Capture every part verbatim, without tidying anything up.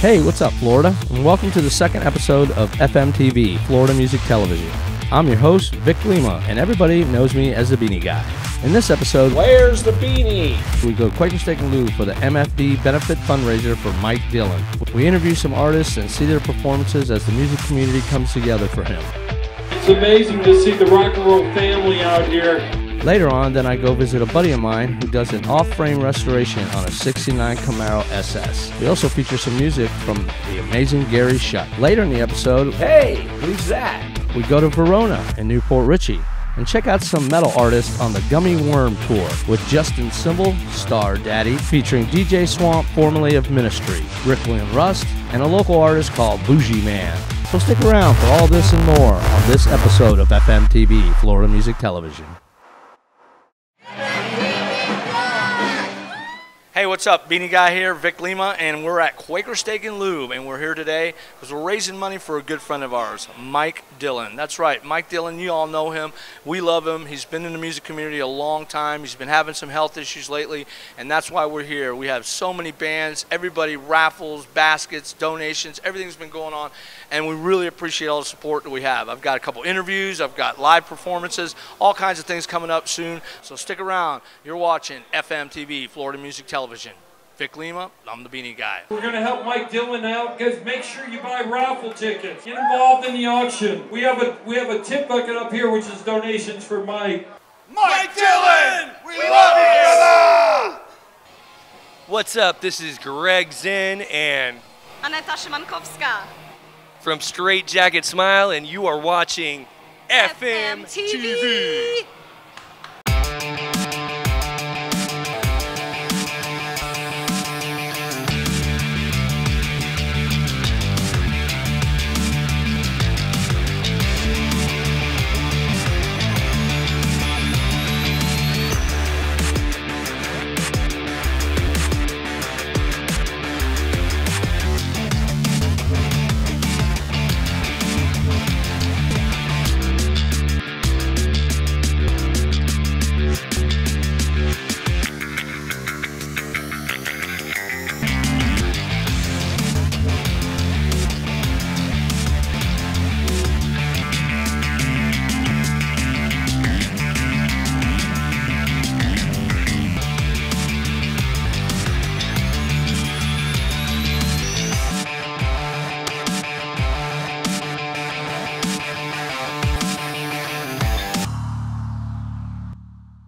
Hey, what's up, Florida? And welcome to the second episode of F M T V, Florida Music Television. I'm your host, Vic Lima, and everybody knows me as the Beanie Guy. In this episode, Where's the Beanie? We go Quaker Steak and Lube for the M F D Benefit Fundraiser for Mike Dillon. We interview some artists and see their performances as the music community comes together for him. It's amazing to see the rock and roll family out here. Later on, then I go visit a buddy of mine who does an off-frame restoration on a sixty-nine Camaro S S. We also feature some music from the amazing Gary Shutt. Later in the episode, hey, who's that? We go to Verona in Newport Richey and check out some metal artists on the Gummy Worm Tour with Justin Symbol, Star Daddy, featuring D J Swamp, formerly of Ministry, Rick William Rust, and a local artist called Bougie Man. So stick around for all this and more on this episode of F M T V, Florida Music Television. Hey, what's up? Beanie Guy here, Vic Lima, and we're at Quaker Steak and Lube, and we're here today because we're raising money for a good friend of ours, Mike Dillon. That's right, Mike Dillon, you all know him. We love him. He's been in the music community a long time. He's been having some health issues lately, and that's why we're here. We have so many bands, everybody, raffles, baskets, donations, everything's been going on, and we really appreciate all the support that we have. I've got a couple interviews, I've got live performances, all kinds of things coming up soon, so stick around. You're watching F M T V, Florida Music Television. Vic Lima, I'm the Beanie Guy. We're going to help Mike Dillon out. Guys, make sure you buy raffle tickets. Get involved in the auction. We have a we have a tip bucket up here, which is donations for Mike. Mike, Mike Dillon! We, we love you! What's up? This is Greg Zinn and Anastasia Mankowska from Straight Jacket Smile, and you are watching F M T V.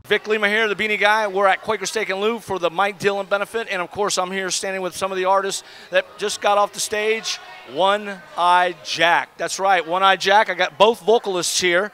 Vic Lima here, the Beanie Guy. We're at Quaker Steak and Lube for the Mike Dillon benefit, and of course I'm here standing with some of the artists that just got off the stage. One Eye Jack. That's right, One Eye Jack. I got both vocalists here.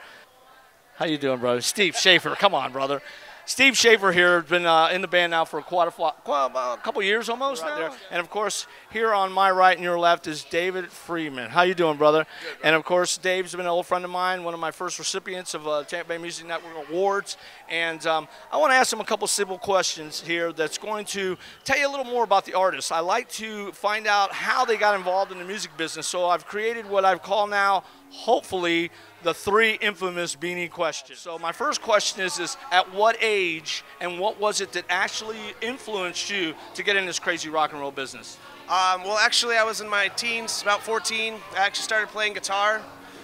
How you doing, brother? Steve Schaefer. Come on, brother. Steve Schaefer here has been uh, in the band now for quite a, quite a couple years almost right now. There. And of course, here on my right and your left is David Freeman. How you doing, brother? Good, and of course, Dave's been an old friend of mine, one of my first recipients of uh, Tampa Bay Music Network Awards. And um, I want to ask him a couple simple questions here that's going to tell you a little more about the artists. I like to find out how they got involved in the music business. So I've created what I've called now, hopefully, the three infamous Beanie questions. So my first question is, is at what age and what was it that actually influenced you to get in this crazy rock and roll business? Um, well, actually, I was in my teens, about fourteen. I actually started playing guitar.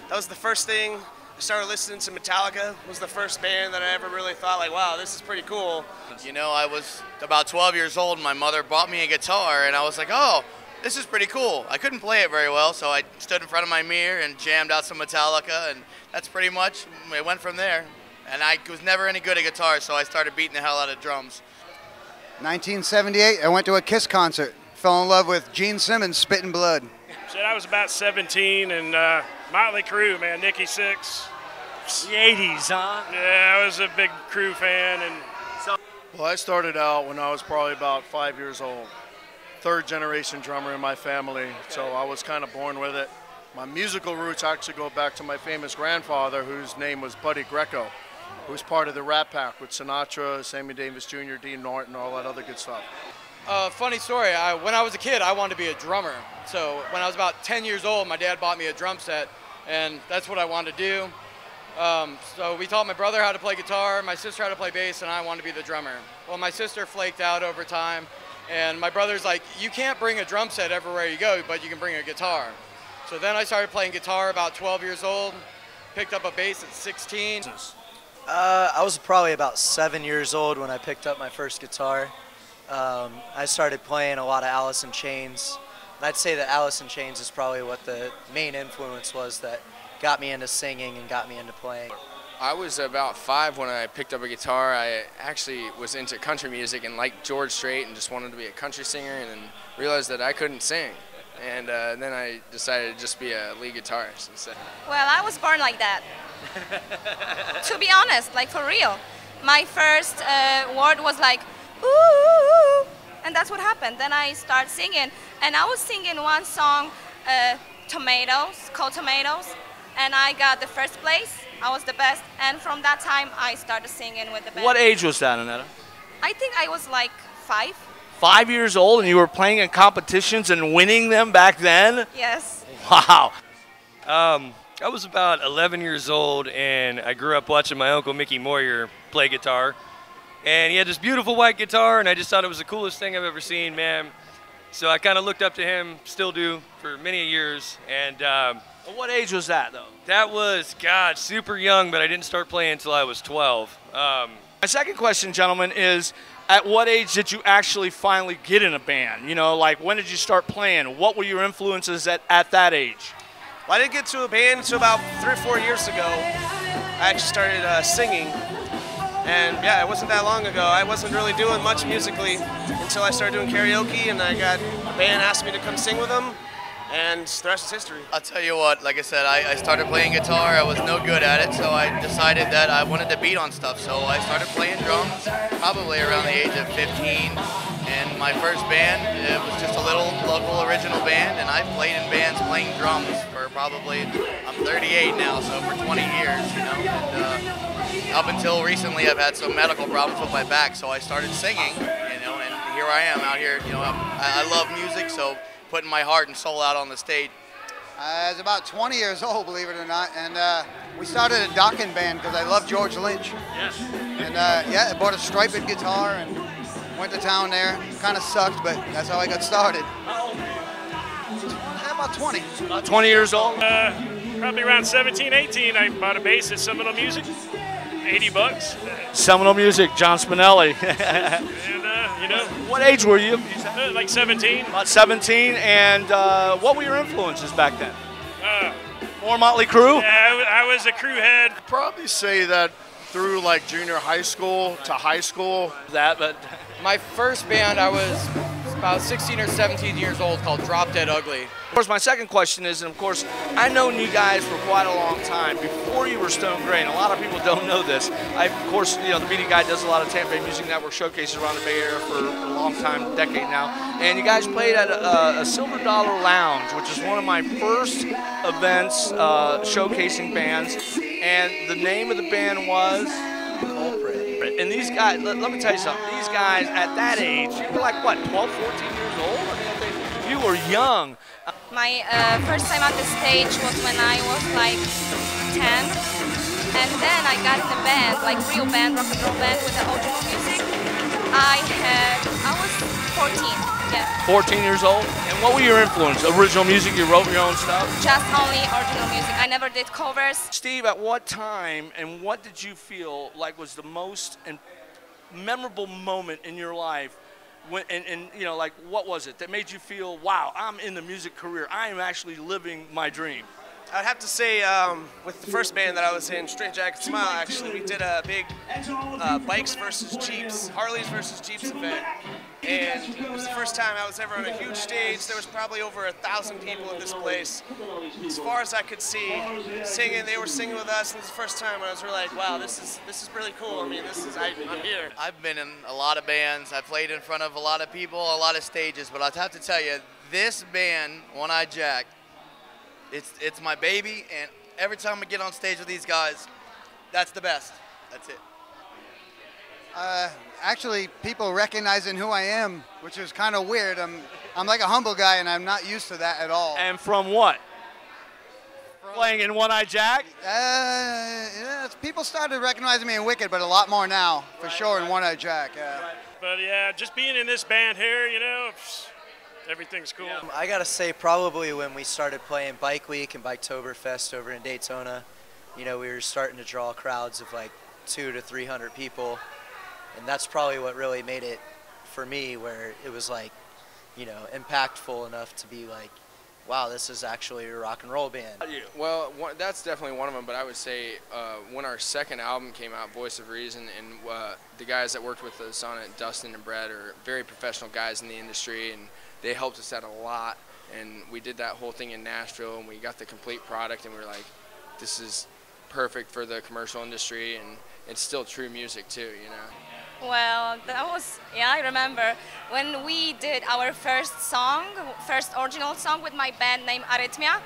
That was the first thing. I started listening to Metallica. It was the first band that I ever really thought, like, wow, this is pretty cool. You know, I was about twelve years old. My mother bought me a guitar, and I was like, oh, this is pretty cool. I couldn't play it very well, so I stood in front of my mirror and jammed out some Metallica, and that's pretty much, it went from there. And I was never any good at guitar, so I started beating the hell out of drums. nineteen seventy-eight, I went to a KISS concert. Fell in love with Gene Simmons, Spittin' Blood. Shit, I was about seventeen, and uh, Motley Crue, man, Nikki Six. The eighties, huh? Yeah, I was a big Crue fan. And so well, I started out when I was probably about five years old. Third generation drummer in my family, okay. So I was kind of born with it. My musical roots actually go back to my famous grandfather, whose name was Buddy Greco, who was part of the Rat Pack with Sinatra, Sammy Davis Junior, Dean Norton, all that other good stuff. Uh, funny story, I, when I was a kid, I wanted to be a drummer. So when I was about ten years old, my dad bought me a drum set, and that's what I wanted to do. Um, so we taught my brother how to play guitar, my sister how to play bass, and I wanted to be the drummer. Well, my sister flaked out over time. And my brother's like, you can't bring a drum set everywhere you go, but you can bring a guitar. So then I started playing guitar about twelve years old, picked up a bass at sixteen. Uh, I was probably about seven years old when I picked up my first guitar. Um, I started playing a lot of Alice in Chains. And I'd say that Alice in Chains is probably what the main influence was that got me into singing and got me into playing. I was about five when I picked up a guitar. I actually was into country music and liked George Strait and just wanted to be a country singer, and then realized that I couldn't sing. And uh, then I decided to just be a lead guitarist instead. Well, I was born like that. To be honest, like for real. My first uh, word was like, ooh, and that's what happened. Then I started singing, and I was singing one song, uh, Tomatoes, called Tomatoes, and I got the first place. I was the best, and from that time I started singing with the band. What age was that, Aneta? I think I was like five. Five years old, and you were playing in competitions and winning them back then? Yes. Wow. Um, I was about eleven years old, and I grew up watching my uncle Mickey Moyer play guitar. And he had this beautiful white guitar, and I just thought it was the coolest thing I've ever seen, man. So I kind of looked up to him, still do, for many years. And um, what age was that, though? That was, God, super young, but I didn't start playing until I was twelve. Um, My second question, gentlemen, is at what age did you actually finally get in a band? You know, like, when did you start playing? What were your influences at, at that age? Well, I didn't get to a band until about three or four years ago. I actually started uh, singing. And, yeah, it wasn't that long ago. I wasn't really doing much musically until I started doing karaoke, and I got a band asked me to come sing with them, and the rest is history. I'll tell you what, like I said, I, I started playing guitar. I was no good at it, so I decided that I wanted to beat on stuff, so I started playing drums probably around the age of fifteen, and my first band, it was just a little local original band, and I've played in bands playing drums for probably, I'm thirty-eight now, so for twenty years, you know, and, uh, up until recently, I've had some medical problems with my back, so I started singing, you know, and here I am out here, you know, I'm, I love music, so putting my heart and soul out on the stage. I was about twenty years old, believe it or not, and uh, we started a docking band because I love George Lynch. Yes. And uh, yeah, I bought a striped guitar and went to town there. Kind of sucked, but that's how I got started. How old were you? About twenty. About twenty years old? Uh, probably around seventeen, eighteen, I bought a bass at Seminole Music. eighty bucks. Seminole Music, John Spinelli. And, uh, you know. What age were you? Uh, like seventeen. About seventeen, and uh, what were your influences back then? Uh, More Motley Crue? Yeah, I, I was a crew head. I'd probably say that through like junior high school to high school. That, but my first band, I was about sixteen or seventeen years old, called Drop Dead Ugly. Of course, my second question is, and of course, I've known you guys for quite a long time, before you were Stone Gray, and a lot of people don't know this. I, of course, you know, the B D Guy does a lot of Tampa Bay Music Network showcases around the Bay Area for a long time, decade now, and you guys played at a, a Silver Dollar Lounge, which is one of my first events uh, showcasing bands, and the name of the band was? And these guys, let, let me tell you something, these guys at that age, you were like, what, twelve, fourteen years old? I mean, they, you were young. My uh, first time on the stage was when I was like ten, and then I got in the band, like real band, rock and roll band with the original music. I had, I was fourteen, yeah. fourteen years old? And what were your influence? Original music, you wrote your own stuff? Just only original music. I never did covers. Steve, at what time and what did you feel like was the most memorable moment in your life? When, and, and, you know, like, what was it that made you feel, wow, I'm in the music career. I am actually living my dream? I'd have to say um, with the first band that I was in, Straight Jacket Smile, actually, we did a big uh, bikes versus Jeeps, Harleys versus Jeeps event. And it was the first time I was ever on a huge stage. There was probably over a thousand people in this place. As far as I could see, singing, they were singing with us. And this is the first time I was really like, wow, this is this is really cool. I mean, this is, I, I'm here. I've been in a lot of bands. I've played in front of a lot of people, a lot of stages. But I'd have to tell you, this band, One Eye Jack, It's, it's my baby, and every time I get on stage with these guys, that's the best. That's it. Uh, actually, people recognizing who I am, which is kind of weird. I'm, I'm like a humble guy, and I'm not used to that at all. And from what? From playing in One Eye Jack? Uh, yeah, people started recognizing me in Wicked, but a lot more now, for right, sure, right. in One Eye Jack. Yeah. Right. But yeah, just being in this band here, you know, everything's cool. Yeah. I gotta say, probably when we started playing Bike Week and Biketoberfest over in Daytona, you know, we were starting to draw crowds of like two to three hundred people, and that's probably what really made it for me, where it was like, you know, impactful enough to be like, wow, this is actually a rock and roll band. Well, one, that's definitely one of them, but I would say uh, when our second album came out, Voice of Reason, and uh, the guys that worked with us on it, Dustin and Brad, are very professional guys in the industry, and they helped us out a lot, and we did that whole thing in Nashville, and we got the complete product, and we were like, this is perfect for the commercial industry, and it's still true music too, you know. Well, that was, yeah, I remember when we did our first song, first original song with my band named Arrhythmia.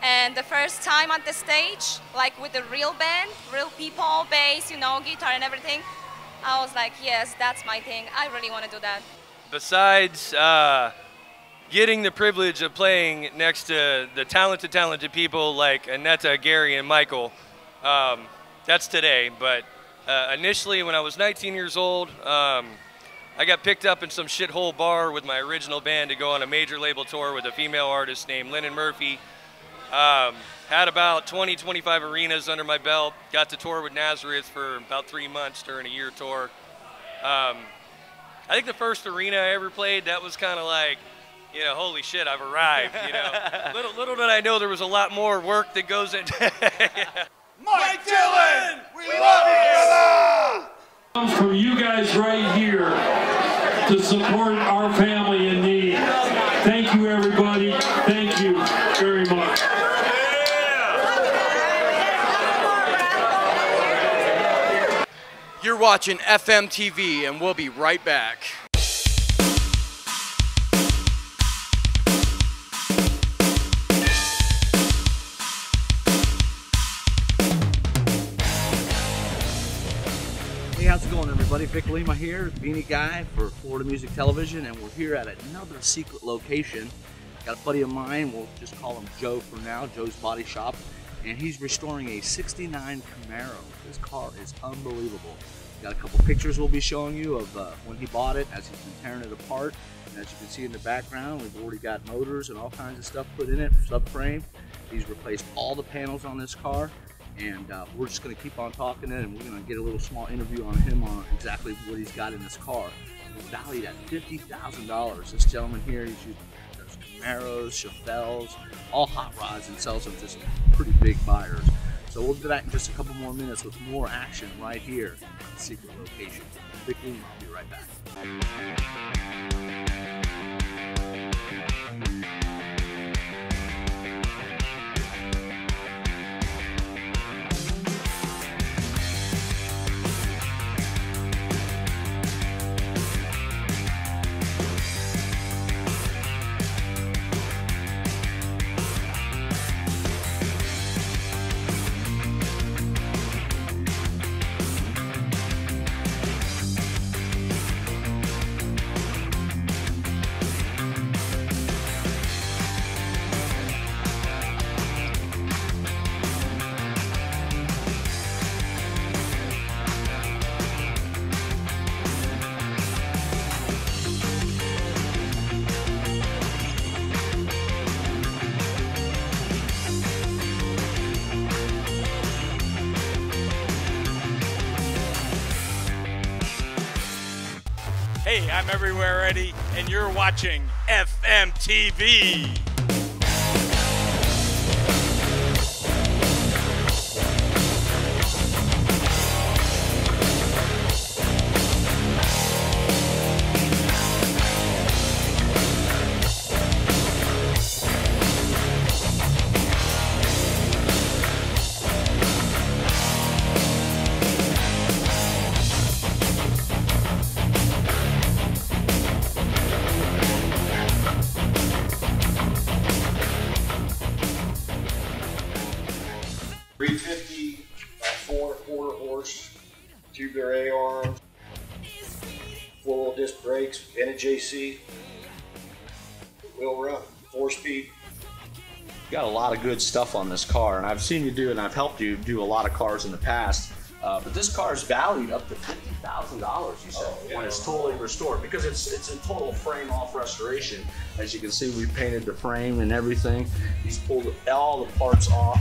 And the first time on the stage, like with the real band, real people, bass, you know, guitar and everything, I was like, yes, that's my thing. I really want to do that. Besides uh, getting the privilege of playing next to the talented, talented people like Annetta, Gary, and Michael, um, that's today, but... Uh, initially, when I was nineteen years old, um, I got picked up in some shithole bar with my original band to go on a major label tour with a female artist named Lennon Murphy. Um, had about twenty, twenty-five arenas under my belt. Got to tour with Nazareth for about three months during a year tour. Um, I think the first arena I ever played, that was kind of like, you know, holy shit, I've arrived, you know. little, little did I know there was a lot more work that goes into yeah. Mike Dillon, we, we love you. Comes from you guys right here to support our family in need. Thank you, everybody. Thank you very much. Yeah. You're watching F M T V, and we'll be right back. How's it going, everybody? Vic Lima here, Beanie Guy for Florida Music Television, and we're here at another secret location. Got a buddy of mine, we'll just call him Joe for now, Joe's Body Shop, and he's restoring a sixty-nine Camaro. This car is unbelievable. Got a couple pictures we'll be showing you of uh, when he bought it, as he's been tearing it apart, and as you can see in the background, we've already got motors and all kinds of stuff put in it, subframe. He's replaced all the panels on this car. And uh, we're just going to keep on talking to him, and we're going to get a little small interview on him on exactly what he's got in this car. It's valued at fifty thousand dollars. This gentleman here, he's using Camaros, Chevelles, all hot rods, and sells them to some pretty big buyers. So we'll be back in just a couple more minutes with more action right here at the secret location. Vic Lima, I'll be right back. Hey, I'm Everywhere Eddie, and you're watching F M T V. J C, wheel run, four speed, got a lot of good stuff on this car, and I've seen you do, and I've helped you do a lot of cars in the past. Uh, but this car is valued up to fifty thousand dollars. You said, oh, yeah, when it's totally restored, because it's it's a total frame-off restoration. As you can see, we painted the frame and everything. He's pulled all the parts off.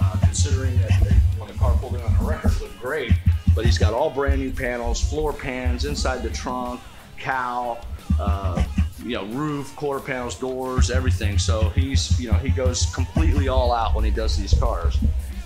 Uh, considering that they, when the car pulled in on the record, it looked great, but he's got all brand new panels, floor pans inside the trunk, cowl, uh, you know, roof, quarter panels, doors, everything. So he's, you know, he goes completely all out when he does these cars.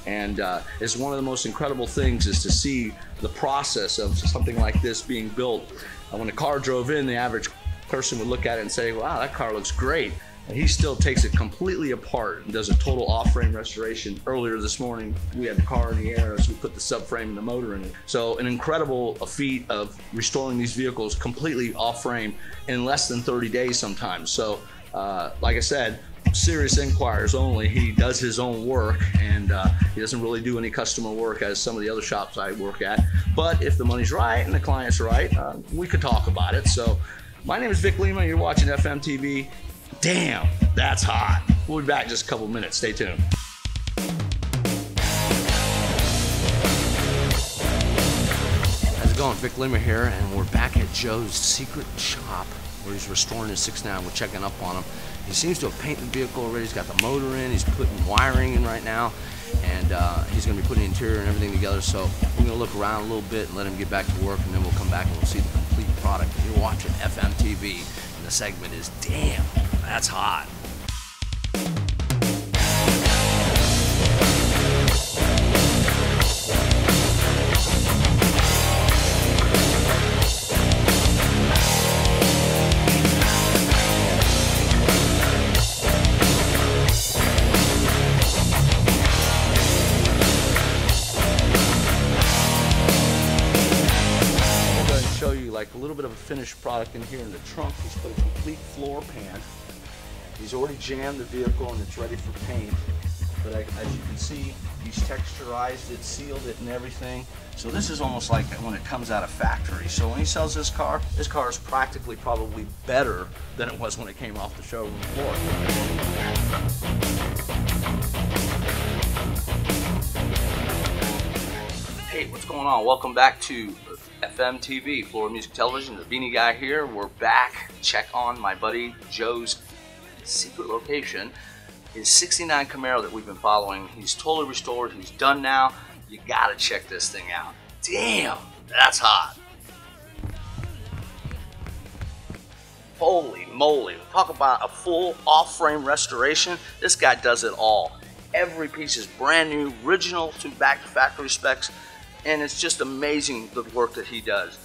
And uh, it's one of the most incredible things is to see the process of something like this being built. And when the car drove in, the average person would look at it and say, wow, that car looks great. And he still takes it completely apart and does a total off-frame restoration. Earlier this morning, we had the car in the air, so we put the subframe and the motor in it. So an incredible feat of restoring these vehicles completely off-frame in less than thirty days sometimes. So uh, like I said, serious inquires only. He does his own work, and uh, he doesn't really do any customer work as some of the other shops I work at. But if the money's right and the client's right, uh, we could talk about it. So my name is Vic Lima. You're watching F M T V. Damn, that's hot. We'll be back in just a couple minutes. Stay tuned. How's it going? Vic Lima here, and we're back at Joe's secret shop where he's restoring his six nine. We're checking up on him. He seems to have painted the vehicle already. He's got the motor in. He's putting wiring in right now, and uh, he's going to be putting the interior and everything together. So we're going to look around a little bit and let him get back to work, and then we'll come back and we'll see the complete product. You're watching F M T V, and the segment is Damn, That's Hot. A little bit of a finished product in here in the trunk. He's put a complete floor pan. He's already jammed the vehicle and it's ready for paint. But I, as you can see, he's texturized it, sealed it, and everything. So this is almost like when it comes out of factory. So when he sells this car, this car is practically probably better than it was when it came off the showroom floor. Hey, what's going on? Welcome back to F M T V, Florida Music Television. The Beanie Guy here. We're back. Check on my buddy Joe's secret location. His sixty-nine Camaro that we've been following. He's totally restored. He's done now. You gotta check this thing out. Damn, that's hot. Holy moly. Talk about a full off-frame restoration. This guy does it all. Every piece is brand new, original to back to factory specs. And it's just amazing the work that he does.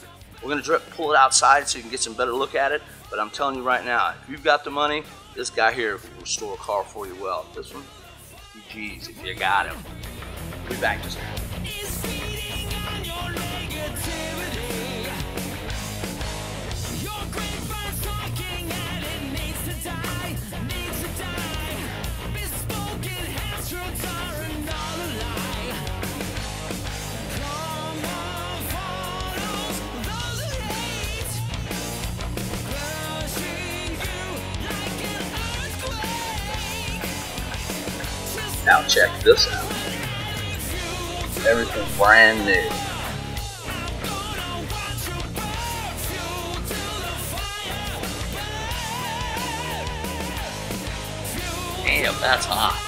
We're going to pull it outside so you can get some better look at it. But I'm telling you right now, if you've got the money, this guy here will restore a car for you well. This one, geez, if you got him. We'll be back just now. Now check this out. Everything brand new. Damn, that's hot.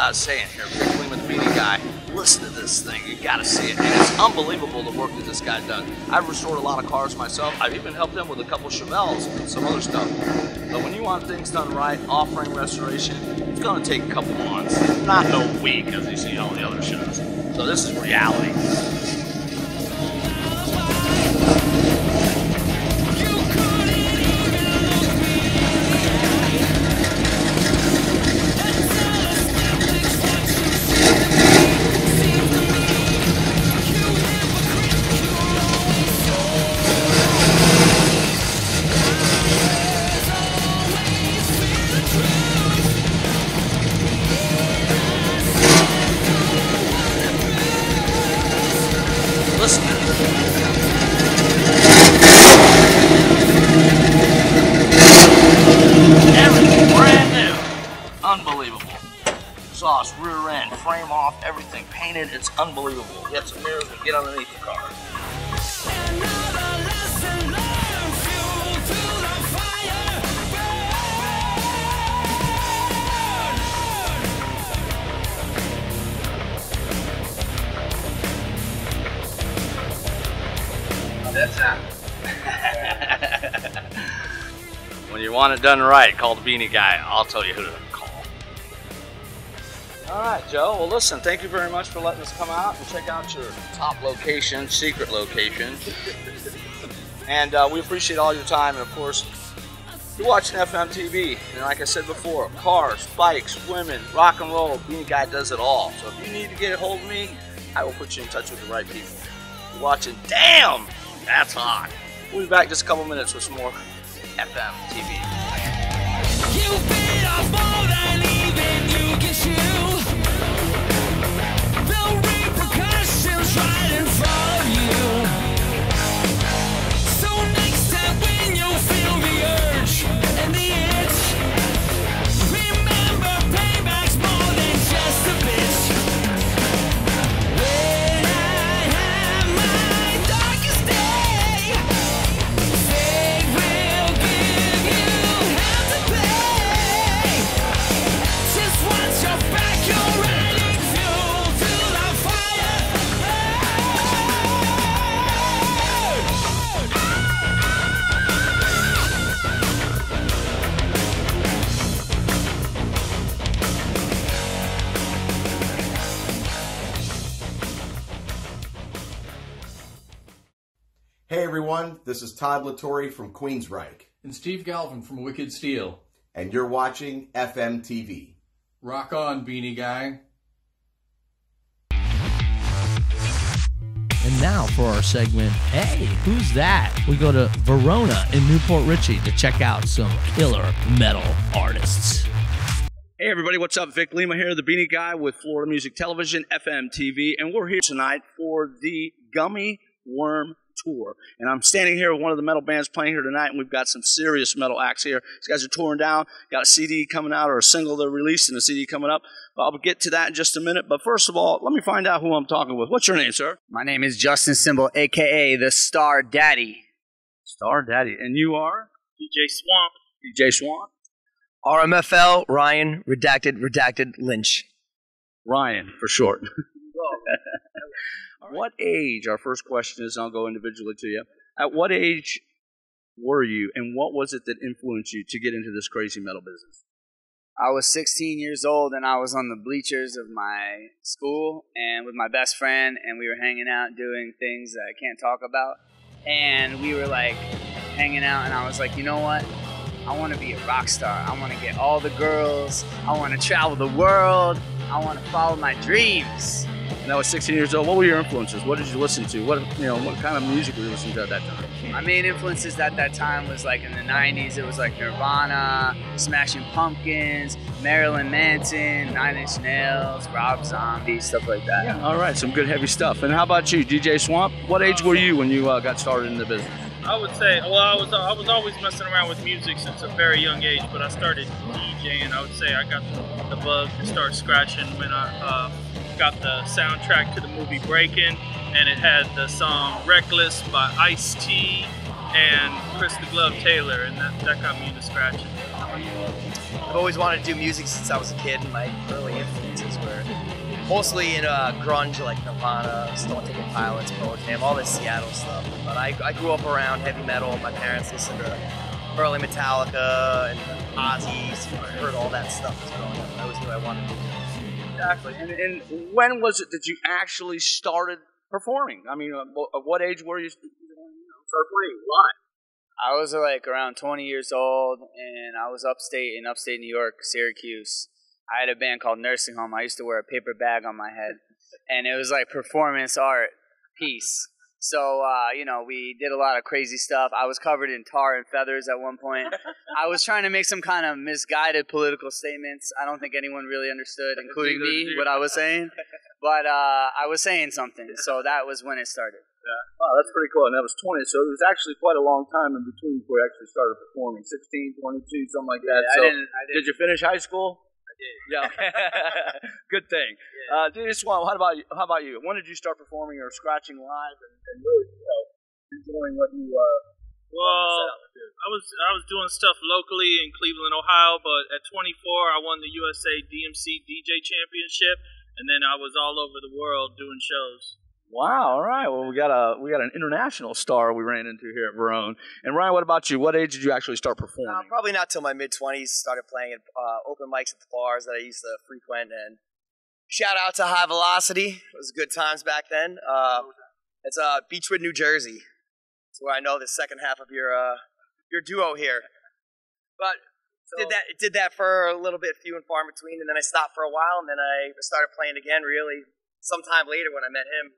I was saying here, Vic Lima, the Beanie Guy, listen to this thing. You gotta see it. And it's unbelievable the work that this guy does. I've restored a lot of cars myself. I've even helped him with a couple Chevelles and some other stuff. But when you want things done right, off-frame restoration, it's going to take a couple months, not no week, as you see all the other shows. So this is reality. Everything brand new. painted. It's unbelievable. You got some mirrors that get underneath the car. That's not. When you want it done right, call the beanie guy. I'll tell you who to call. All right, Joe. Well, listen, thank you very much for letting us come out and check out your top location, secret location. And uh, we appreciate all your time. And, of course, you're watching F M T V. And like I said before, cars, bikes, women, rock and roll, Beanie Guy does it all. So if you need to get a hold of me, I will put you in touch with the right people. You're watching. Damn! That's hot. We'll be back just a couple minutes with some more F M T V. You bit off more than even you can chew. The repercussions right in front of you. So next time when you feel the urge and the itch, remember payback's more than just a bitch. Hey everyone, this is Todd Latore from Queensryche. And Steve Galvin from Wicked Steel. And you're watching F M T V. Rock on, Beanie Guy. And now for our segment, Hey, Who's That? We go to Verona in Newport Richey to check out some killer metal artists. Hey everybody, what's up? Vic Lima here, the Beanie Guy with Florida Music Television, F M T V. And we're here tonight for the Gummy Worm Tour. And I'm standing here with one of the metal bands playing here tonight, and we've got some serious metal acts here. These guys are touring down, got a C D coming out, or a single they're releasing, a C D coming up. I'll get to that in just a minute, but first of all, let me find out who I'm talking with. What's your name, sir? My name is Justin Symbol, a k a the Star Daddy. Star Daddy. And you are? D J Swamp. D J Swamp. R M F L, Ryan, redacted, redacted, Lynch. Ryan, for short. What age, our first question is, I'll go individually to you, at what age were you, and what was it that influenced you to get into this crazy metal business? I was sixteen years old, and I was on the bleachers of my school, and with my best friend, and we were hanging out doing things that I can't talk about, and we were, like, hanging out, and I was like, you know what? I want to be a rock star. I want to get all the girls. I want to travel the world. I want to follow my dreams. And I was sixteen years old. What were your influences? What did you listen to? What you know? What kind of music were you listening to at that time? My main influences at that time was like in the nineties. It was like Nirvana, Smashing Pumpkins, Marilyn Manson, Nine Inch Nails, Rob Zombie, stuff like that. Yeah. All right, some good heavy stuff. And how about you, D J Swamp? What age were you when you uh, got started in the business? I would say, well, I was uh, I was always messing around with music since a very young age, but I started DJing. I would say I got the, the bug to start scratching when I. Uh, got the soundtrack to the movie Breakin', and it had the song Reckless by Ice-T and Chris the Glove Taylor, and that, that got me into scratching. I've always wanted to do music since I was a kid, and my early influences were mostly in uh, grunge, like Nirvana, Stone Temple Pilots, Pearl Jam, all this Seattle stuff. But I, I grew up around heavy metal. My parents listened to early Metallica and Ozzy's, and I heard all that stuff as growing up. I always knew I wanted to do. Exactly. And, and when was it that you actually started performing? I mean, at what age were you started playing live? I was like around twenty years old, and I was upstate in upstate New York, Syracuse. I had a band called Nursing Home. I used to wear a paper bag on my head, and it was like performance art piece. So, uh, you know, we did a lot of crazy stuff. I was covered in tar and feathers at one point. I was trying to make some kind of misguided political statements. I don't think anyone really understood, including me, what I was saying. But uh, I was saying something, so that was when it started. Yeah. Wow, that's pretty cool. And that was twenty, so it was actually quite a long time in between before you actually started performing, sixteen, twenty-two, something like that. Yeah, so I didn't, I didn't. Did you finish high school? I I did. Yeah. Good thing. Yeah. Uh, D J Swamp, how about you? How about you? When did you start performing or scratching live and, and really, you know, enjoying what you? Uh, well, I was I was doing stuff locally in Cleveland, Ohio, but at twenty-four, I won the U S A D M C D J Championship, and then I was all over the world doing shows. Wow! All right. Well, we got a we got an international star we ran into here at Verona. And Ryan, what about you? What age did you actually start performing? Uh, probably not till my mid twenties. Started playing at uh, open mics at the bars that I used to frequent. And shout out to High Velocity. It was good times back then. Uh, it's uh, Beachwood, New Jersey. That's where I know the second half of your uh, your duo here. But so, did that did that for a little bit, few and far in between. And then I stopped for a while, and then I started playing again. Really, sometime later when I met him.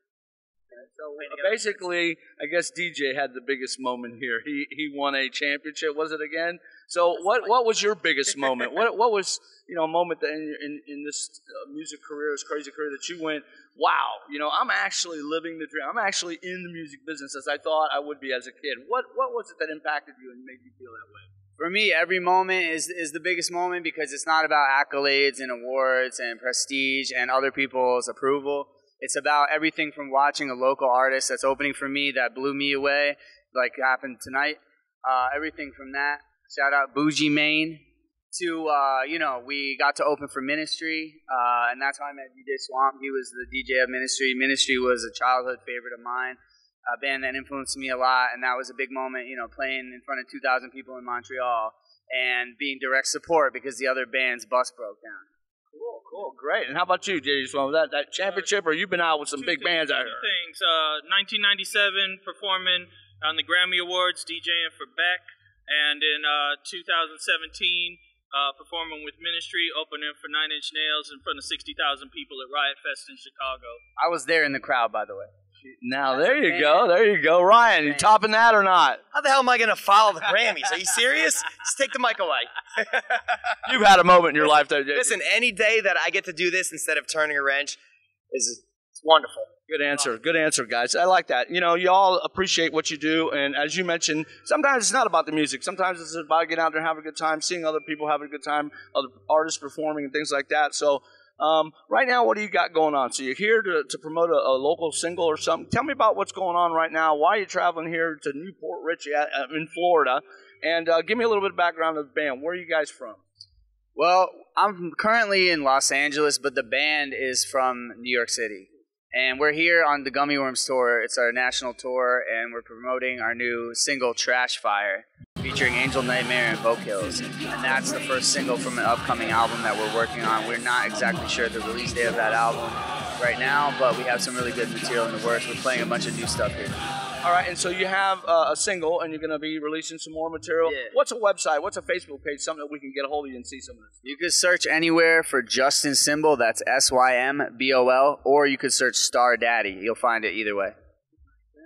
So basically, I guess D J had the biggest moment here. He he won a championship, was it again? So That's what what was your biggest moment? What what was, you know, a moment that in, in, in this music career, this crazy career, that you went, wow, you know, I'm actually living the dream. I'm actually in the music business as I thought I would be as a kid. What what was it that impacted you and made you feel that way? For me, every moment is, is the biggest moment because it's not about accolades and awards and prestige and other people's approval. It's about everything from watching a local artist that's opening for me that blew me away, like happened tonight. Uh, everything from that, shout out Bougie Man, to, uh, you know, we got to open for Ministry, uh, and that's how I met D J Swamp. He was the D J of Ministry. Ministry was a childhood favorite of mine, a band that influenced me a lot, and that was a big moment, you know, playing in front of two thousand people in Montreal and being direct support because the other band's bus broke down. Cool, cool, great. And how about you, J J Swamp? That that championship, or you've been out with some big bands out here? Two things. Uh, nineteen ninety-seven, performing on the Grammy Awards, DJing for Beck. And in uh, two thousand seventeen, uh, performing with Ministry, opening for Nine Inch Nails in front of sixty thousand people at Riot Fest in Chicago. I was there in the crowd, by the way. Now, there you go. There you go. Ryan, you topping that or not? How the hell am I going to follow the Grammys? Are you serious? Just take the mic away. You've had a moment in your life there, J J. Listen, any day that I get to do this instead of turning a wrench is it's wonderful. Good answer. Good answer, guys. I like that. You know, you all appreciate what you do. And as you mentioned, sometimes it's not about the music. Sometimes it's about getting out there and having a good time, seeing other people having a good time, other artists performing and things like that. So, Um, right now, what do you got going on? So you're here to, to promote a, a local single or something. Tell me about what's going on right now. Why are you traveling here to Newport Richey in Florida? And uh, give me a little bit of background of the band. Where are you guys from? Well, I'm currently in Los Angeles, but the band is from New York City. And we're here on the Gummy Worm Tour. It's our national tour, and we're promoting our new single, Trash Fire, featuring Angel Nightmare and Vogue Hills. And that's the first single from an upcoming album that we're working on. We're not exactly sure the release date of that album right now, but we have some really good material in the works. We're playing a bunch of new stuff here. All right, and so you have uh, a single, and you're going to be releasing some more material. Yeah. What's a website? What's a Facebook page? Something that we can get a hold of you and see some of this? You can search anywhere for Justin Symbol. That's S Y M B O L. Or you could search Star Daddy. You'll find it either way.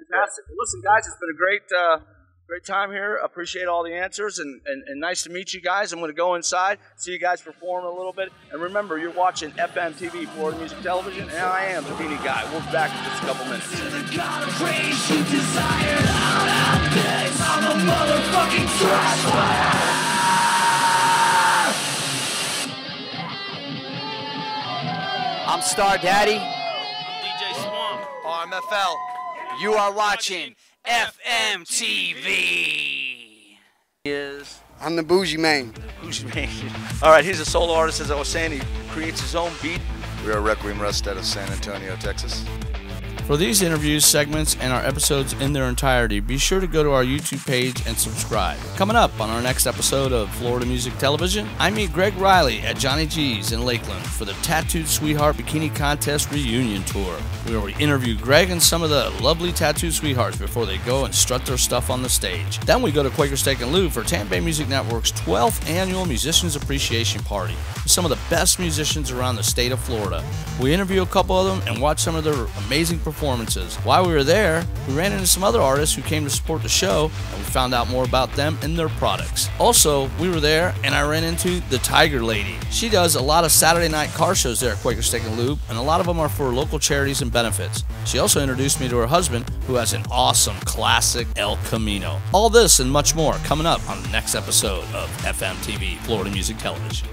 Fantastic. Listen, guys, it's been a great uh, great time here. Appreciate all the answers, and, and, and nice to meet you guys. I'm going to go inside, see you guys perform a little bit. And remember, you're watching F M T V, Florida Music Television, and I am the Beanie Guy. We'll be back in just a couple minutes. I'm Star Daddy. D J Swamp. R M F L. You are watching F M T V. Is I'm the Bougie Man. Bougie Man. All right, he's a solo artist, as I was saying. He creates his own beat. We are Requiem Rust out of San Antonio, Texas. For these interviews, segments, and our episodes in their entirety, be sure to go to our YouTube page and subscribe. Coming up on our next episode of Florida Music Television, I meet Greg Riley at Johnny G's in Lakeland for the Tattooed Sweetheart Bikini Contest Reunion Tour, where we interview Greg and some of the lovely tattooed sweethearts before they go and strut their stuff on the stage. Then we go to Quaker Steak and Lube for Tampa Bay Music Network's twelfth Annual Musicians Appreciation Party with some of the best musicians around the state of Florida. We interview a couple of them and watch some of their amazing performances. Performances. While we were there, we ran into some other artists who came to support the show, and we found out more about them and their products. Also, we were there, and I ran into the Tiger Lady. She does a lot of Saturday night car shows there at Quaker Steak and Lube, and a lot of them are for local charities and benefits. She also introduced me to her husband, who has an awesome classic El Camino. All this and much more coming up on the next episode of F M T V, Florida Music Television.